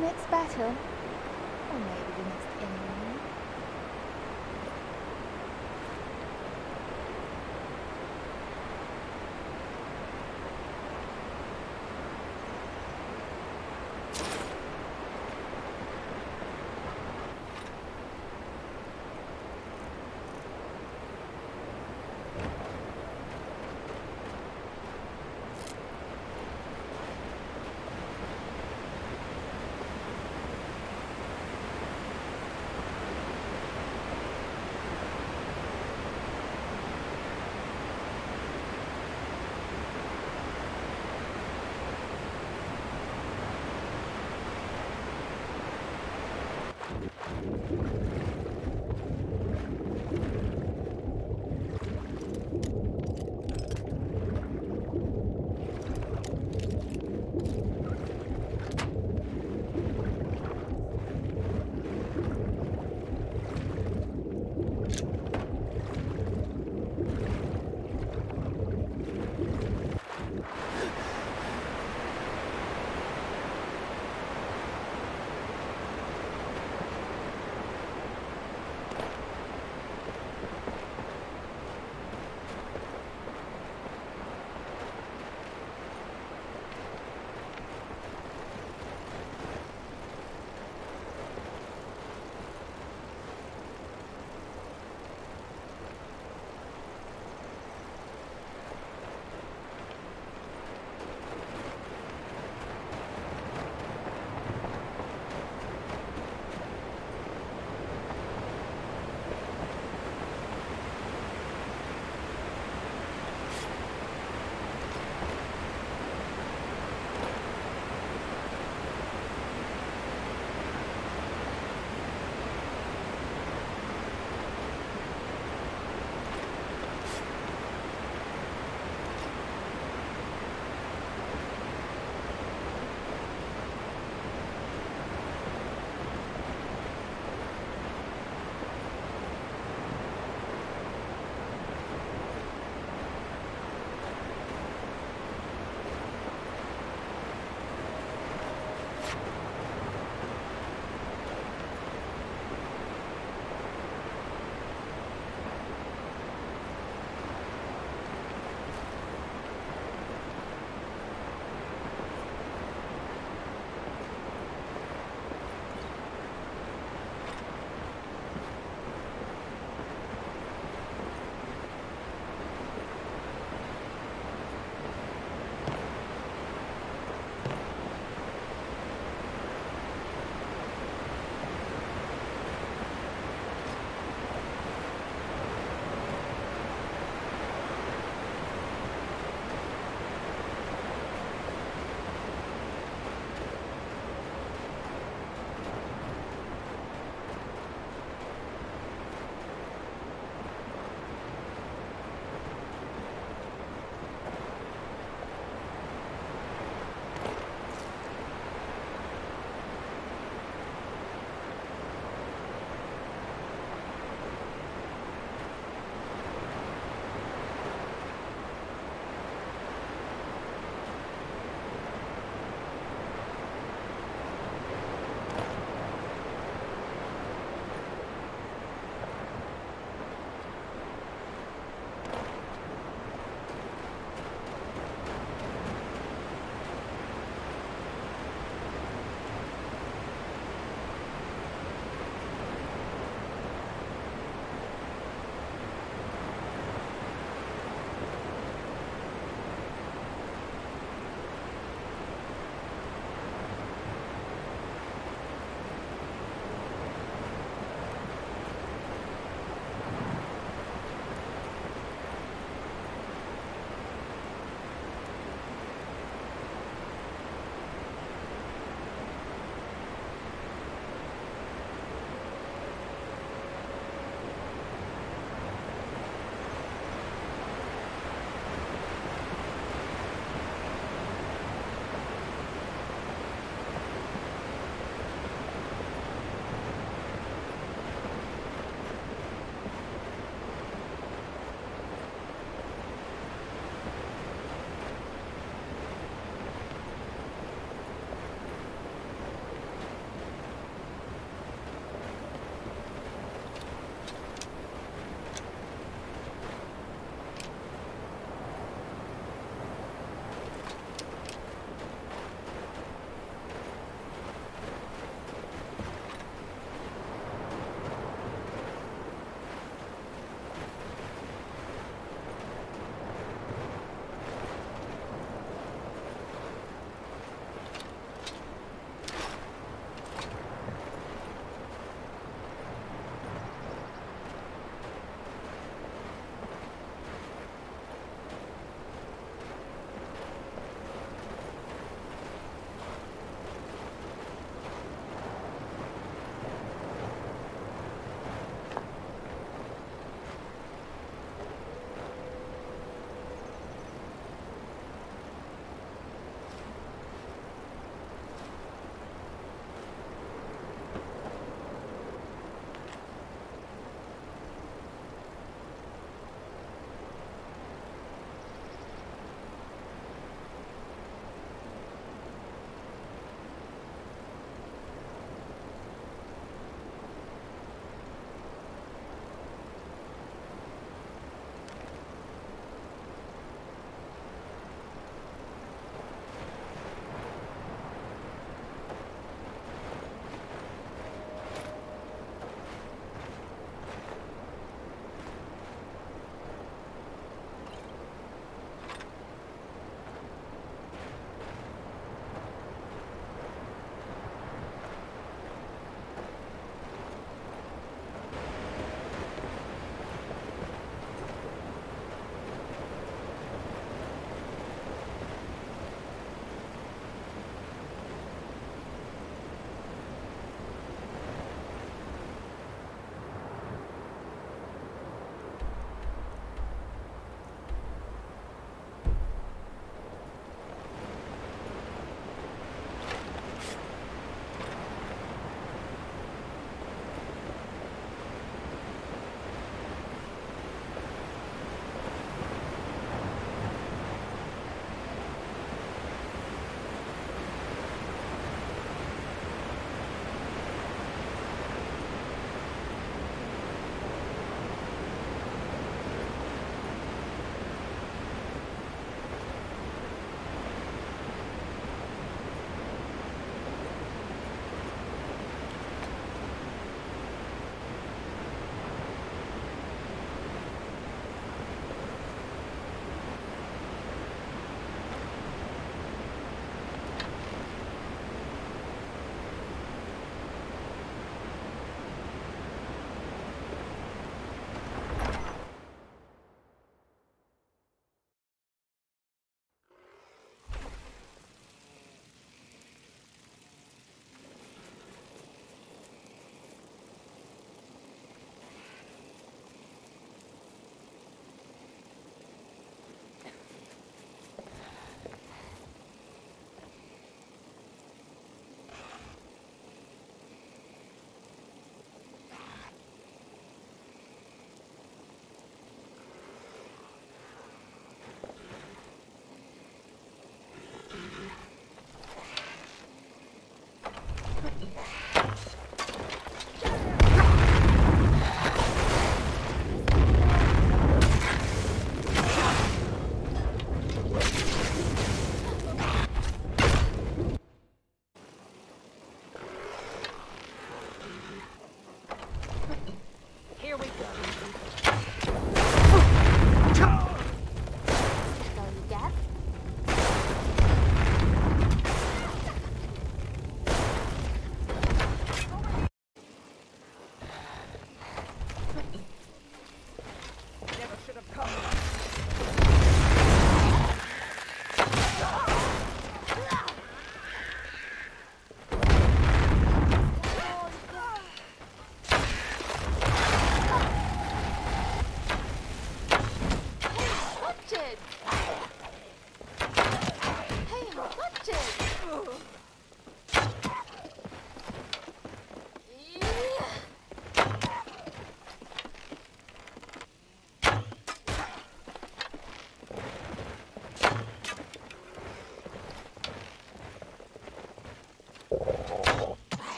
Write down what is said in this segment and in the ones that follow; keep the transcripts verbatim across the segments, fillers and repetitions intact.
next battle, or maybe the next enemy.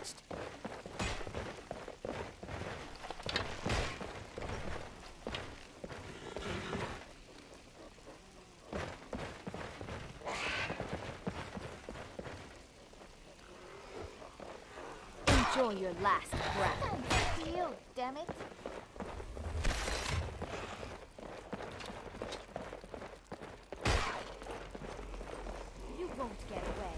dispatched. Enjoy your last breath. You, damn it. You won't get away.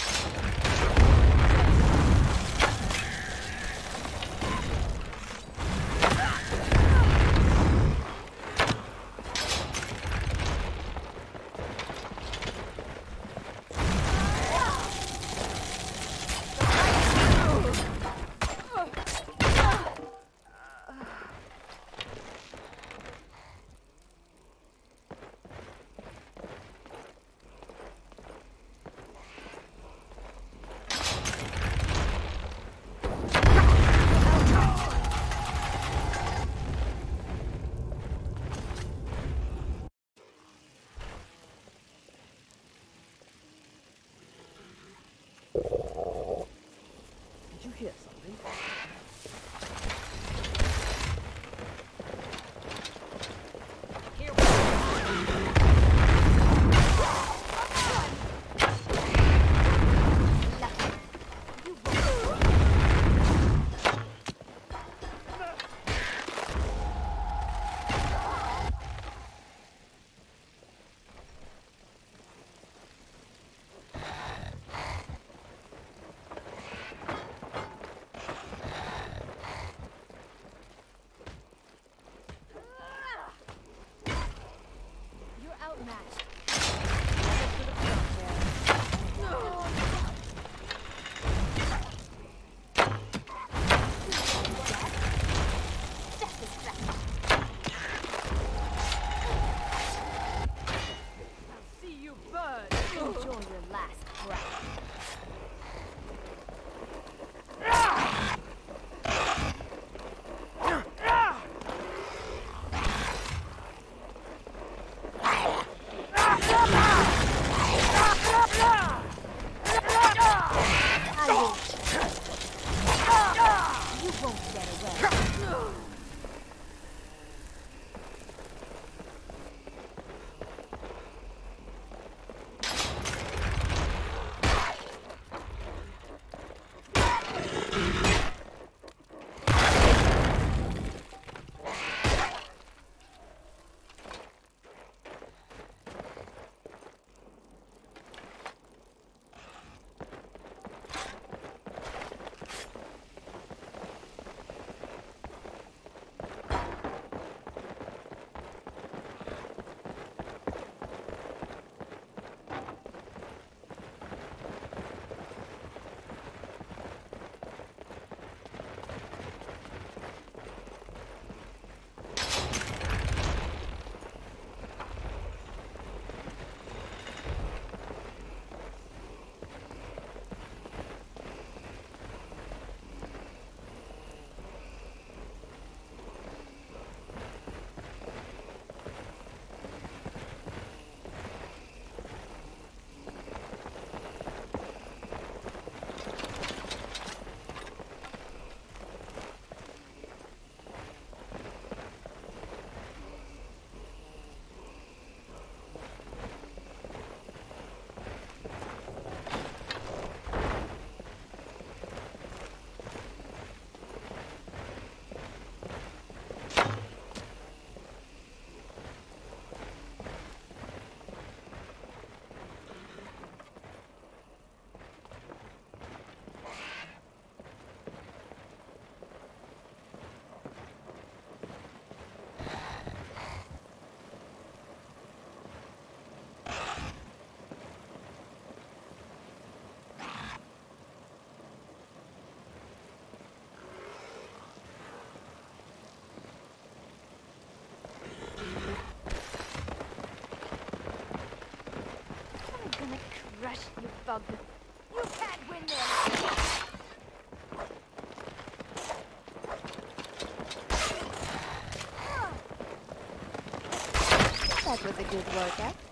Hear something. Here we Bug. You can't win this! That was a good workout.